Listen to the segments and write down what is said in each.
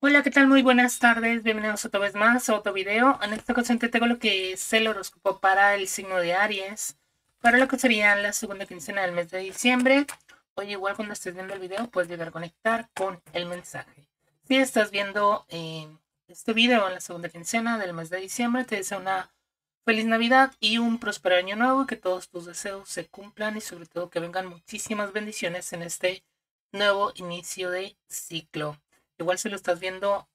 Hola, ¿qué tal? Muy buenas tardes, bienvenidos otra vez más a otro video. En esta ocasión te tengo lo que es el horóscopo para el signo de Aries, para lo que sería la segunda quincena del mes de diciembre. Oye, igual cuando estés viendo el video puedes llegar a conectar con el mensaje. Si estás viendo este video en la segunda quincena del mes de diciembre, te deseo una feliz Navidad y un próspero año nuevo, y que todos tus deseos se cumplan y sobre todo que vengan muchísimas bendiciones en este nuevo inicio de ciclo. Igual si lo estás viendo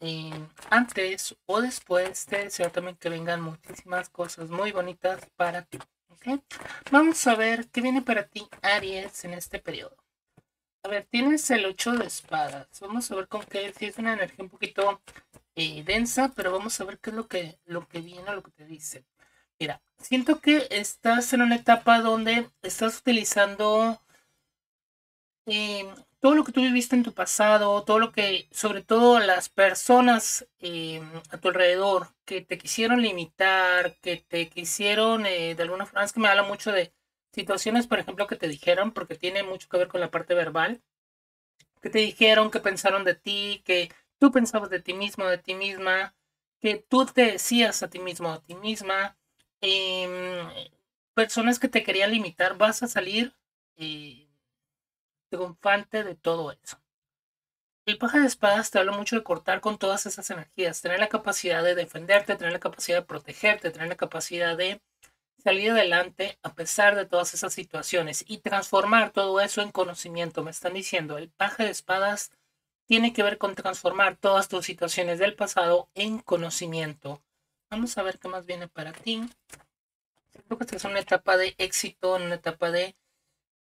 antes o después, te deseo también que vengan muchísimas cosas muy bonitas para ti, ¿okay? Vamos a ver qué viene para ti, Aries, en este periodo. A ver, tienes el 8 de espadas. Vamos a ver con qué, si es una energía un poquito densa, pero vamos a ver qué es lo que viene o lo que te dice. Mira, siento que estás en una etapa donde estás utilizando todo lo que tú viviste en tu pasado, todo lo que, sobre todo las personas a tu alrededor que te quisieron limitar, que te quisieron de alguna forma. Es que me habla mucho de situaciones, por ejemplo, que te dijeron, porque tiene mucho que ver con la parte verbal, que te dijeron, que pensaron de ti, que tú pensabas de ti mismo, de ti misma, que tú te decías a ti mismo, a ti misma. Personas que te querían limitar. Vas a salir triunfante de todo eso. El paje de espadas te habla mucho de cortar con todas esas energías, tener la capacidad de defenderte, tener la capacidad de protegerte, tener la capacidad de salir adelante a pesar de todas esas situaciones y transformar todo eso en conocimiento. Me están diciendo, el paje de espadas tiene que ver con transformar todas tus situaciones del pasado en conocimiento. Vamos a ver qué más viene para ti. Creo que esta es una etapa de éxito, una etapa de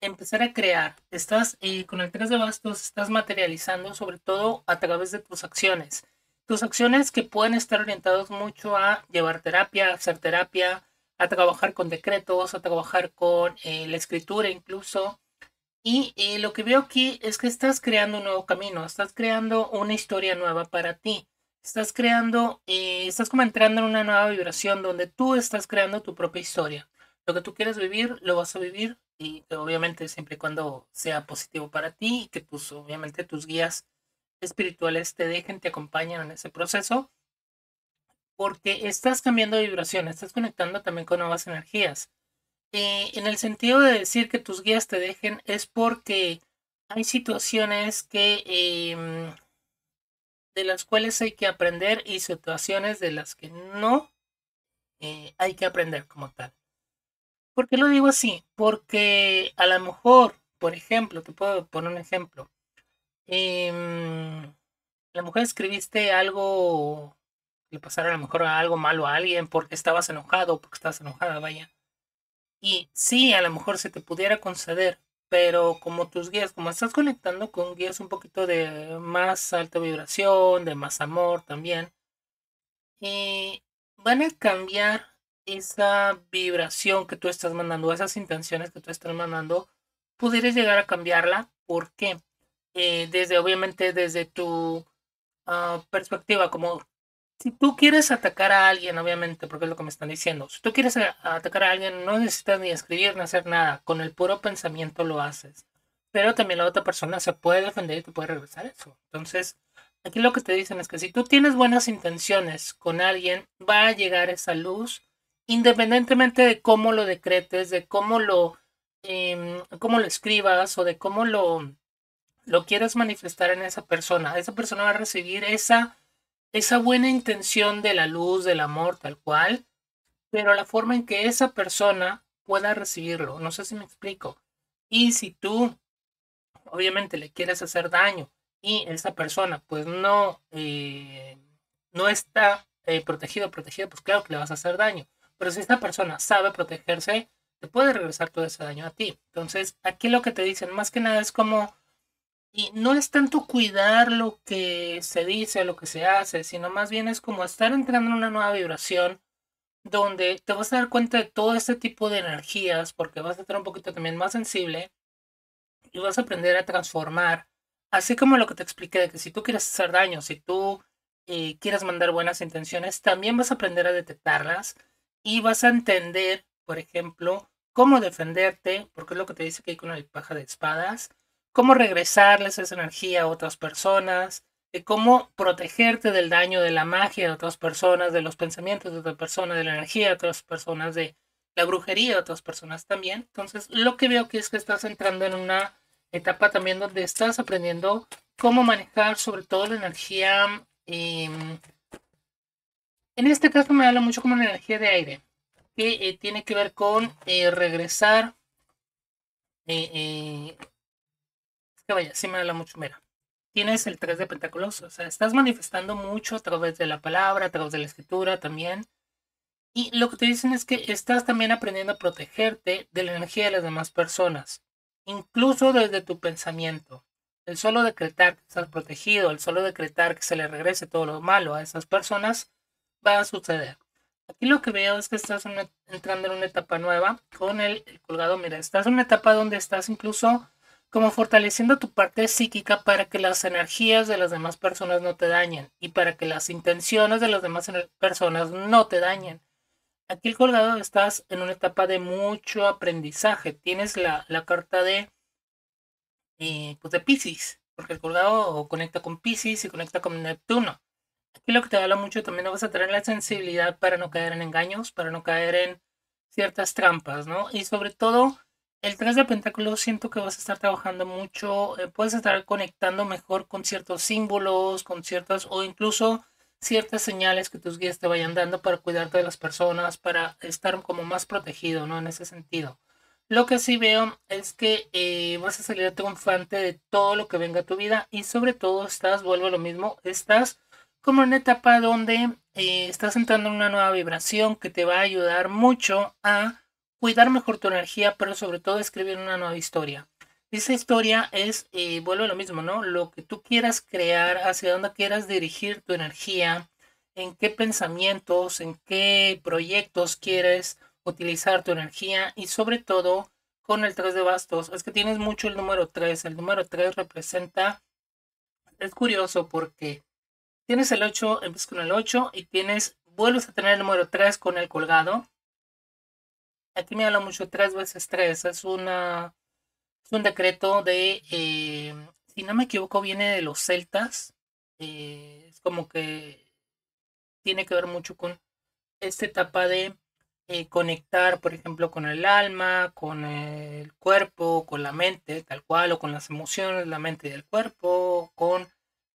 empezar a crear. Estás con el 3 de bastos, estás materializando sobre todo a través de tus acciones. Tus acciones que pueden estar orientadas mucho a llevar terapia, a hacer terapia, a trabajar con decretos, a trabajar con la escritura incluso. Y lo que veo aquí es que estás creando un nuevo camino, estás creando una historia nueva para ti. Estás creando, estás como entrando en una nueva vibración donde tú estás creando tu propia historia. Lo que tú quieres vivir, lo vas a vivir. Y obviamente siempre y cuando sea positivo para ti y que pues, obviamente tus guías espirituales te dejen, te acompañen en ese proceso, porque estás cambiando de vibración, estás conectando también con nuevas energías. En el sentido de decir que tus guías te dejen, es porque hay situaciones que de las cuales hay que aprender y situaciones de las que no hay que aprender como tal. ¿Por qué lo digo así? Porque a lo mejor, por ejemplo, te puedo poner un ejemplo. A lo mejor escribiste algo, le pasaron a lo mejor algo malo a alguien porque estabas enojado, porque estabas enojada, vaya. Y sí, a lo mejor se te pudiera conceder, pero como tus guías, como estás conectando con guías un poquito de más alta vibración, de más amor también, van a cambiar esa vibración que tú estás mandando, esas intenciones que tú estás mandando, pudieras llegar a cambiarla. ¿Por qué? Desde, obviamente, desde tu perspectiva, como si tú quieres atacar a alguien, obviamente, porque es lo que me están diciendo. Si tú quieres atacar a alguien, no necesitas ni escribir ni hacer nada. Con el puro pensamiento lo haces. Pero también la otra persona se puede defender y te puede regresar eso. Entonces, aquí lo que te dicen es que si tú tienes buenas intenciones con alguien, va a llegar esa luz, independientemente de cómo lo decretes, de cómo lo escribas o de cómo lo quieres manifestar en esa persona. Esa persona va a recibir esa buena intención de la luz, del amor, tal cual, pero la forma en que esa persona pueda recibirlo. No sé si me explico. Y si tú, obviamente, le quieres hacer daño y esa persona, pues, no está protegida, pues claro que le vas a hacer daño. Pero si esta persona sabe protegerse, te puede regresar todo ese daño a ti. Entonces, aquí lo que te dicen más que nada es como, y no es tanto cuidar lo que se dice, lo que se hace, sino más bien es como estar entrando en una nueva vibración donde te vas a dar cuenta de todo este tipo de energías, porque vas a estar un poquito también más sensible y vas a aprender a transformar. Así como lo que te expliqué, de que si tú quieres hacer daño, si tú quieres mandar buenas intenciones, también vas a aprender a detectarlas. Y vas a entender, por ejemplo, cómo defenderte, porque es lo que te dice que hay con el paje de espadas, cómo regresarles esa energía a otras personas, de cómo protegerte del daño de la magia de otras personas, de los pensamientos de otras personas, de la energía de otras personas, de la brujería de otras personas también. Entonces, lo que veo que es que estás entrando en una etapa también donde estás aprendiendo cómo manejar sobre todo la energía. En este caso me habla mucho como la energía de aire, que tiene que ver con regresar. Es que vaya, sí me habla mucho, mira. Tienes el 3 de Pentáculos, o sea, estás manifestando mucho a través de la palabra, a través de la escritura también. Y lo que te dicen es que estás también aprendiendo a protegerte de la energía de las demás personas, incluso desde tu pensamiento. El solo decretar que estás protegido, el solo decretar que se le regrese todo lo malo a esas personas, va a suceder. Aquí lo que veo es que estás entrando en una etapa nueva con el colgado. Mira, estás en una etapa donde estás incluso como fortaleciendo tu parte psíquica para que las energías de las demás personas no te dañen y para que las intenciones de las demás personas no te dañen. Aquí el colgado, estás en una etapa de mucho aprendizaje. Tienes la carta de Piscis, porque el colgado conecta con Piscis y conecta con Neptuno. Aquí lo que te habla mucho también vas a tener la sensibilidad para no caer en engaños, para no caer en ciertas trampas, ¿no? Y sobre todo, el 3 de Pentáculos, siento que vas a estar trabajando mucho, puedes estar conectando mejor con ciertos símbolos, con ciertas o incluso ciertas señales que tus guías te vayan dando para cuidarte de las personas, para estar como más protegido, ¿no? En ese sentido. Lo que sí veo es que vas a salir triunfante de todo lo que venga a tu vida y sobre todo estás, vuelvo a lo mismo, estás como en una etapa donde estás entrando en una nueva vibración que te va a ayudar mucho a cuidar mejor tu energía, pero sobre todo escribir una nueva historia. Esa historia es, vuelve a lo mismo, ¿no? Lo que tú quieras crear, hacia dónde quieras dirigir tu energía, en qué pensamientos, en qué proyectos quieres utilizar tu energía y sobre todo con el 3 de bastos. Es que tienes mucho el número 3. El número 3 representa, es curioso porque tienes el 8, empiezas con el 8 y vuelves a tener el número 3 con el colgado. Aquí me habla mucho 3 veces 3. Es un decreto de, si no me equivoco, viene de los celtas. Es como que tiene que ver mucho con esta etapa de conectar, por ejemplo, con el alma, con el cuerpo, con la mente, tal cual, o con las emociones, la mente y el cuerpo, con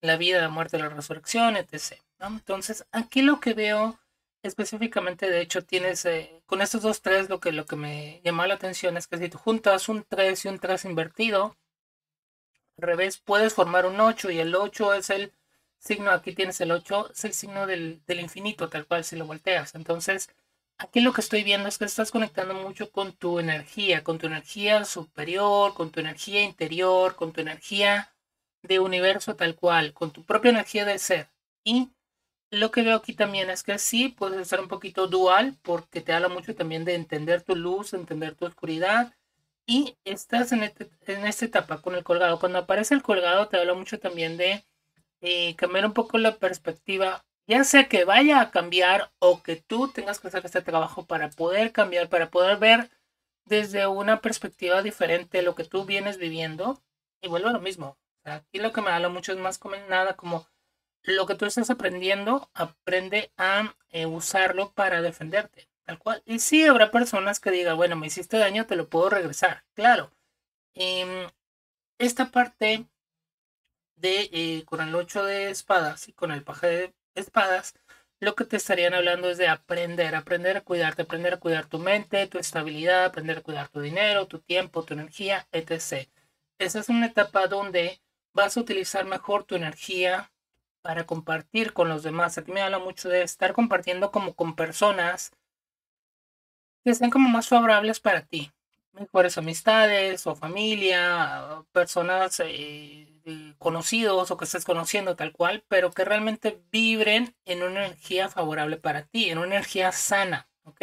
la vida, la muerte, la resurrección, etc., ¿no? Entonces, aquí lo que veo específicamente, de hecho, tienes con estos dos 3, lo que me llamó la atención es que si tú juntas un 3 y un 3 invertido, al revés, puedes formar un 8 y el 8 es el signo, aquí tienes el 8, es el signo del infinito, tal cual si lo volteas. Entonces, aquí lo que estoy viendo es que estás conectando mucho con tu energía superior, con tu energía interior, con tu energía de universo tal cual, con tu propia energía de ser. Y lo que veo aquí también es que sí, puedes estar un poquito dual porque te habla mucho también de entender tu luz, entender tu oscuridad y estás en esta etapa con el colgado. Cuando aparece el colgado te habla mucho también de cambiar un poco la perspectiva, ya sea que vaya a cambiar o que tú tengas que hacer este trabajo para poder cambiar, para poder ver desde una perspectiva diferente lo que tú vienes viviendo y vuelvo a lo mismo. Aquí lo que me habla mucho es más como nada como lo que tú estás aprendiendo, aprende a usarlo para defenderte, tal cual. Y sí habrá personas que digan, bueno, me hiciste daño, te lo puedo regresar. Claro, esta parte de con el 8 de espadas y con el paje de espadas, lo que te estarían hablando es de aprender a cuidarte, aprender a cuidar tu mente, tu estabilidad, aprender a cuidar tu dinero, tu tiempo, tu energía, etc. Esa es una etapa donde vas a utilizar mejor tu energía para compartir con los demás. Aquí me habla mucho de estar compartiendo como con personas que estén como más favorables para ti. Mejores amistades o familia, personas conocidos o que estés conociendo tal cual, pero que realmente vibren en una energía favorable para ti, en una energía sana, ¿ok?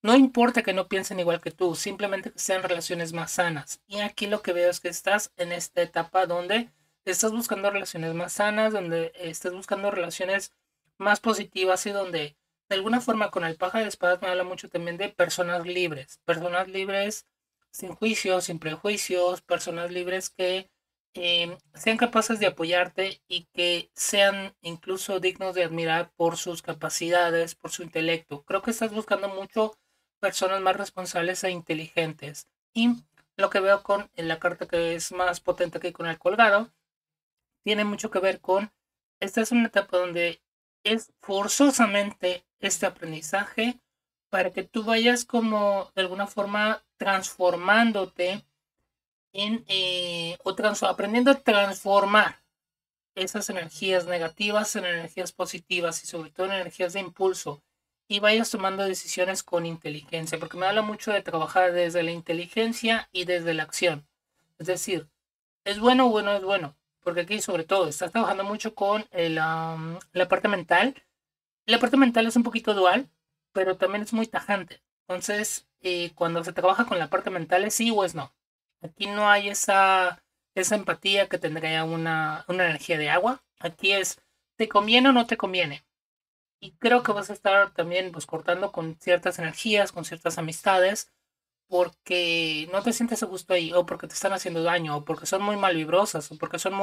No importa que no piensen igual que tú, simplemente que sean relaciones más sanas. Y aquí lo que veo es que estás en esta etapa donde estás buscando relaciones más sanas, donde estás buscando relaciones más positivas y donde de alguna forma con el paje de espadas me habla mucho también de personas libres sin juicios, sin prejuicios, personas libres que sean capaces de apoyarte y que sean incluso dignos de admirar por sus capacidades, por su intelecto. Creo que estás buscando mucho personas más responsables e inteligentes. Y lo que veo con en la carta que es más potente que con el colgado, tiene mucho que ver con, esta es una etapa donde es forzosamente este aprendizaje para que tú vayas como de alguna forma transformándote en, aprendiendo a transformar esas energías negativas en energías positivas y sobre todo en energías de impulso, y vayas tomando decisiones con inteligencia, porque me habla mucho de trabajar desde la inteligencia y desde la acción. Es decir, es bueno, porque aquí sobre todo estás trabajando mucho con la parte mental. La parte mental es un poquito dual, pero también es muy tajante. Entonces, cuando se trabaja con la parte mental es sí o es no. Aquí no hay esa empatía que tendría una energía de agua. Aquí es, ¿te conviene o no te conviene? Y creo que vas a estar también pues, cortando con ciertas energías, con ciertas amistades, porque no te sientes a gusto ahí, o porque te están haciendo daño, o porque son muy malvibrosas, o porque son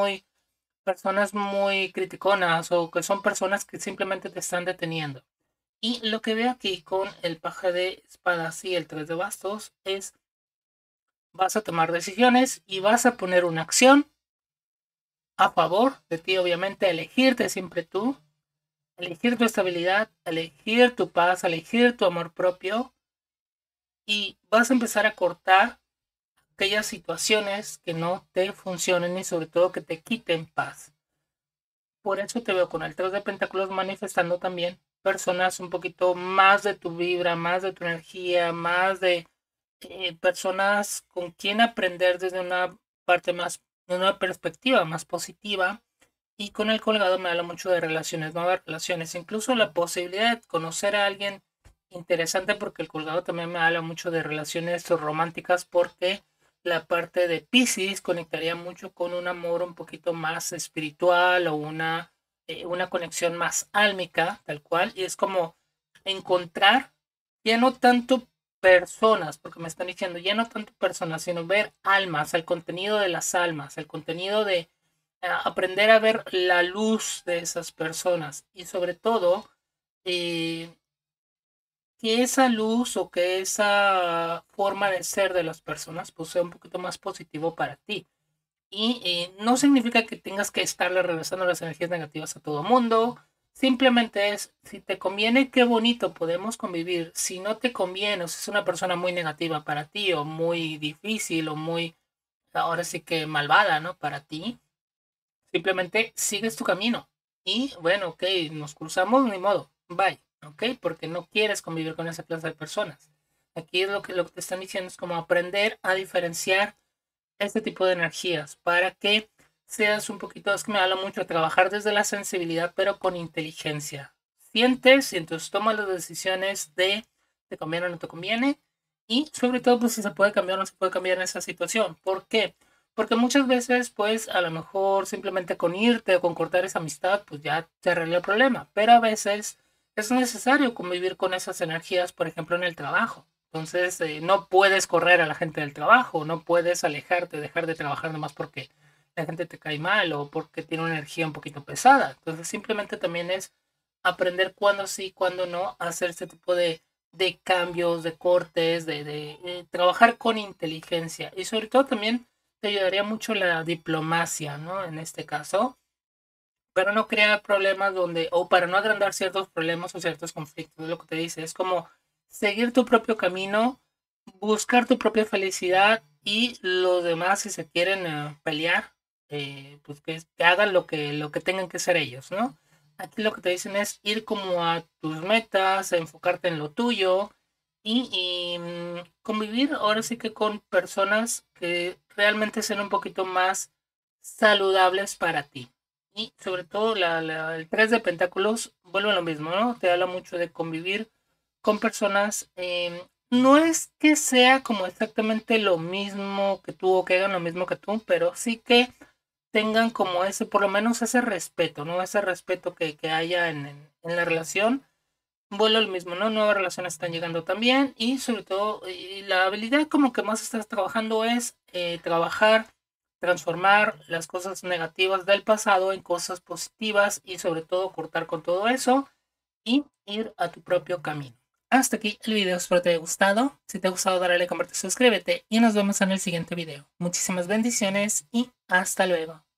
personas muy criticonas, o que son personas que simplemente te están deteniendo. Y lo que veo aquí con el paje de espadas y el 3 de bastos es... vas a tomar decisiones y vas a poner una acción a favor de ti, obviamente, elegirte siempre tú, elegir tu estabilidad, elegir tu paz, elegir tu amor propio, y vas a empezar a cortar aquellas situaciones que no te funcionen y sobre todo que te quiten paz. Por eso te veo con el 3 de pentáculos manifestando también personas un poquito más de tu vibra, más de tu energía, más de... personas con quien aprender desde una parte más, de una perspectiva más positiva. Y con el colgado me habla mucho de relaciones, nuevas relaciones, incluso la posibilidad de conocer a alguien interesante, porque el colgado también me habla mucho de relaciones románticas, porque la parte de Piscis conectaría mucho con un amor un poquito más espiritual o una conexión más álmica, tal cual, y es como encontrar ya no tanto personas, porque me están diciendo ya no tanto personas, sino ver almas, el contenido de las almas, el contenido de aprender a ver la luz de esas personas y sobre todo que esa luz o que esa forma de ser de las personas pues sea un poquito más positivo para ti. Y no significa que tengas que estarle regresando las energías negativas a todo mundo. Simplemente es, si te conviene, qué bonito, podemos convivir. Si no te conviene, o si es una persona muy negativa para ti, o muy difícil, o muy, ahora sí que malvada, ¿no? Para ti, simplemente sigues tu camino. Y bueno, ok, nos cruzamos, ni modo, bye, ok, porque no quieres convivir con esa clase de personas. Aquí es lo que te están diciendo, es como aprender a diferenciar este tipo de energías para que seas un poquito, es que me habla mucho de trabajar desde la sensibilidad, pero con inteligencia. Sientes y entonces tomas las decisiones de te conviene o no te conviene. Y sobre todo, pues si se puede cambiar o no se puede cambiar en esa situación. ¿Por qué? Porque muchas veces, pues a lo mejor simplemente con irte o con cortar esa amistad, pues ya se arregla el problema. Pero a veces es necesario convivir con esas energías, por ejemplo, en el trabajo. Entonces, no puedes correr a la gente del trabajo, no puedes alejarte, dejar de trabajar nomás porque la gente te cae mal o porque tiene una energía un poquito pesada. Entonces simplemente también es aprender cuándo sí, cuándo no, hacer este tipo de cambios, de cortes, de trabajar con inteligencia. Y sobre todo también te ayudaría mucho la diplomacia, ¿no? En este caso, para no crear problemas o para no agrandar ciertos problemas o ciertos conflictos. Lo que te dice es como seguir tu propio camino, buscar tu propia felicidad, y los demás si se quieren pelear, pues que hagan lo que tengan que hacer ellos, ¿no? Aquí lo que te dicen es ir como a tus metas, enfocarte en lo tuyo y convivir ahora sí que con personas que realmente sean un poquito más saludables para ti. Y sobre todo el 3 de pentáculos vuelve a lo mismo, ¿no? Te habla mucho de convivir con personas. No es que sea como exactamente lo mismo que tú o que hagan lo mismo que tú, pero sí que tengan como ese, por lo menos ese respeto, ¿no? Ese respeto que haya en la relación. Vuelvo al mismo, ¿no? Nuevas relaciones están llegando también y sobre todo la habilidad como que más estás trabajando es trabajar transformar las cosas negativas del pasado en cosas positivas y sobre todo cortar con todo eso y ir a tu propio camino. Hasta aquí el video, espero te haya gustado. Si te ha gustado, dale like, comparte, suscríbete y nos vemos en el siguiente video. Muchísimas bendiciones y hasta luego.